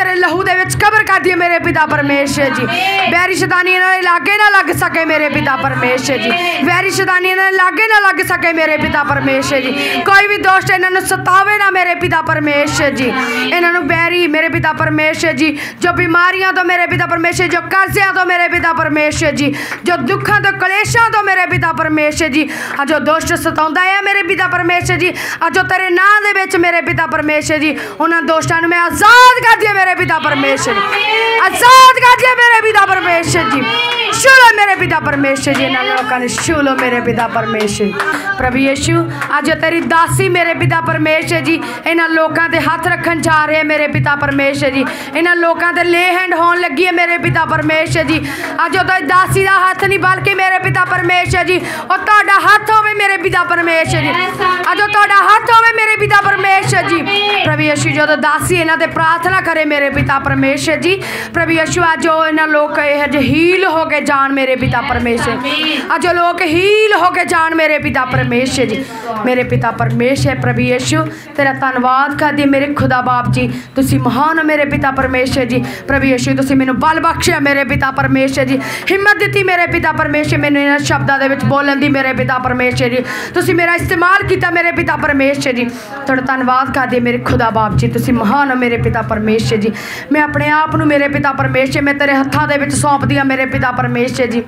तेरे लहू दे विच कबर कर दिए मेरे पिता परमेश्वर जी। वैरी शैतानी इन्होंने लागे ना लग सके मेरे पिता परमेश्वर जी। वैरी शैतानी इन्होंने लागे ना लग सके मेरे पिता परमेश्वर जी। कोई भी दोस्त इन्होंने सतावे ना मेरे पिता परमेश्वर जी। इन्होंने वैरी मेरे पिता परमेश्वर जी जो बीमारियां तो मेरे पिता परमेश्वर, जो कर्जियां तो मेरे पिता परमेश्वर जी, जो दुखों तो कलेशों तो मेरे पिता परमेश्वर जी। आ जो दोस्त सताउंदा है मेरे पिता परमेश्वर जी, आ जो तेरे नाम दे विच मेरे पिता परमेश्वर जी, उन्हां दोस्तां नूं मैं आजाद कर दिया मेरे पिता परमेश्वर जी। आजाद कर दिया मेरे पिता परमेश्वर जी। छूलो मेरे पिता परमेश्वर जी, इन्हां लोकां नूं छूलो मेरे पिता परमेश्वर। प्रभु यीशु आज तेरी दासी मेरे पिता परमेश्वर जी इन्हां लोकां ते हथ रखण जा रहे मेरे पिता परमेश्वर जी। इन्हां लोकां ते ले हैंड होण लगी है मेरे पिता परमेश्वर जी। आज तेरी दासी दा हथ नहीं बल्कि मेरे पिता परमेश्वर जी और तुहाडा हथ होवे मेरे पिता परमेश्वर जी। आज तुहाडा हथ होवे मेरे पिता परमेश्वर जी। प्रभु यीशु जो दासी इन्हां ते प्रार्थना करे मेरे पिता परमेश्वर जी। प्रभु यीशु आज जो इन्हां लोक जे हील हो गए जान मेरे पिता परमेश्वर। आज लोग हील होके जान मेरे पिता परमेश्वर जी। मेरे पिता परमेश्वर प्रभु यीशु तेरा धन्यवाद कर दी मेरे खुदा बाप जी। तुसी महान मेरे पिता परमेश्वर जी। प्रभु यीशु तुसी मैनू बल बख्शे मेरे पिता परमेश्वर जी। हिम्मत दी मेरे पिता परमेश्वर मैनू इन शब्दों के बोलन की मेरे पिता परमेश्वर जी। तुसी मेरा इस्तेमाल किया मेरे पिता परमेश्वर जी। थोड़ा धन्यवाद कर दी मेरे खुदा बाप जी। तुसी महान मेरे पिता परमेश्वर जी। मैं अपने आप नूं मेरे पिता परमेश्वर मैं तेरे हत्थों के सौंप दिया मेरे पिता परमेश्वर जी।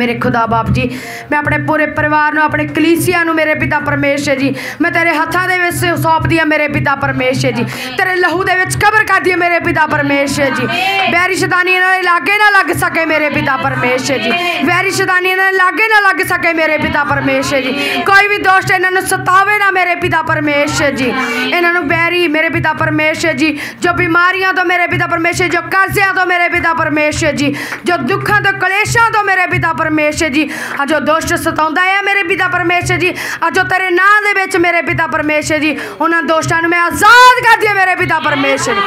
मेरे खुदा बाप जी मैं अपने पूरे परिवार नूं अपने कलीसिया नूं मेरे पिता परमेश्वर जी मैं तेरे हत्थां दे विच सौंप दिया मेरे पिता परमेश्वर जी। तेरे लहू दे विच कबर कर दिया मेरे पिता परमेश्वर जी। वैरी शैतानी इन्हां दे लागे ना लग सके मेरे पिता परमेश्वर जी। वैरी शैतानी इन्हां दे लागे ना लग सके मेरे पिता परमेश्वर जी। कोई भी दोस्त इन्हां नूं सतावे ना मेरे पिता परमेश्वर जी। इन्हां नूं वैरी मेरे पिता परमेश्वर जी जो बीमारियां तो मेरे पिता परमेश्वर, जो कर्जियां तो मेरे पिता परमेश्वर जी, जो दुखों तो कलेशों तो मेरे पिता परमेश्वर जी। आज दोस्त सताउंदा है मेरे पिता परमेश्वर जी। आज तेरे नाम दे विच मेरे पिता परमेश्वर जी उन्हां दोस्तां नूं मैं आजाद कर दिया मेरे पिता परमेश्वर।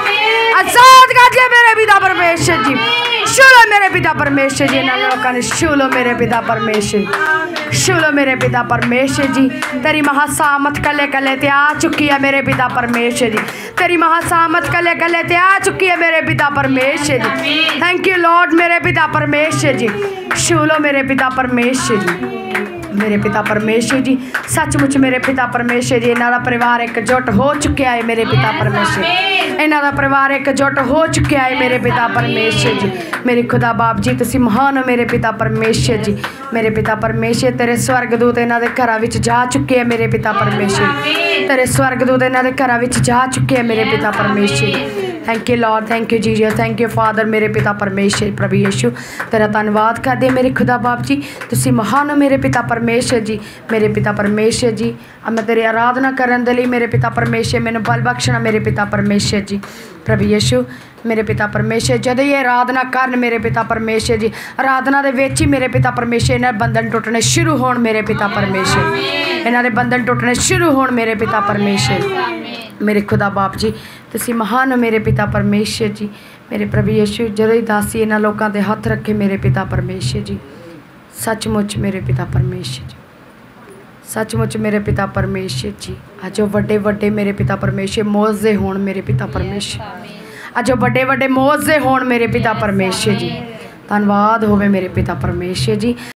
आजाद कर दिया मेरे पिता परमेश्वर जी। छूलो मेरे पिता परमेश्वर जी इन्हां लोकां नूं। छूलो मेरे पिता परमेश्वर। छूलो मेरे पिता परमेश्वर जी। तेरी महासामत कले कले ते आ चुकी है मेरे पिता परमेश्वर जी। तेरी महासामत कले कले ते आ चुकी है मेरे पिता परमेश्वर जी। थैंक यू लॉर्ड मेरे पिता परमेश्वर जी। छूलो मेरे पिता परमेश्वर जी। मेरे पिता परमेश्वर जी सचमुच मेरे पिता परमेश्वर जी इन्हां दा परिवार एकजुट हो चुका है मेरे पिता परमेश्वर। इन्हां दा परिवार एकजुट हो चुका है मेरे पिता परमेश्वर जी। मेरे खुदा बाप जी तुसी महान हो मेरे पिता परमेश्वर जी। मेरे पिता परमेश्वर तेरे स्वर्गदूत इन्हां दे घरां विच जा चुके हैं मेरे पिता परमेश्वर। तेरे स्वर्गदूत इन्हां दे घरां विच जा चुके हैं मेरे पिता परमेश्वर। Thank you Lord, thank you Jesus, thank you father मेरे पिता परमेश्वर। प्रभु यीशु तेरा धन्यवाद कर दे मेरे खुदा बाप जी। तुसी महान हो मेरे पिता परमेश्वर जी। मेरे पिता परमेश्वर जी मैं तेरी आराधना करन दे लई मेरे पिता परमेश्वर मैनू बल बख्शना मेरे पिता परमेश्वर जी। प्रभु यीशु मेरे पिता परमेश्वर जदों ये आराधना करन मेरे पिता परमेश्वर जी, आराधना दे विच ही मेरे पिता परमेश्वर इन्हां बंधन टुटने शुरू होण मेरे पिता परमेश्वर। इन्हां दे बंधन टुटने शुरू होण मेरे पिता परमेश्वर। मेरे खुदा बाप जी तुसी महान हो मेरे पिता परमेश्वर जी। मेरे प्रभु यीशु जदों ही दासी इन्हां लोकां दे हथ रखे मेरे पिता परमेश्वर जी सचमुच मेरे पिता परमेश्वर जी। सचमुच मेरे पिता परमेश्वर जी अज वड्डे वड्डे मेरे पिता परमेश्वर मोज़े होण मेरे पिता परमेश्वर। अज वड्डे वड्डे मोज़े होण मेरे पिता परमेश्वर जी। धन्यवाद होवे मेरे पिता परमेश्वर जी।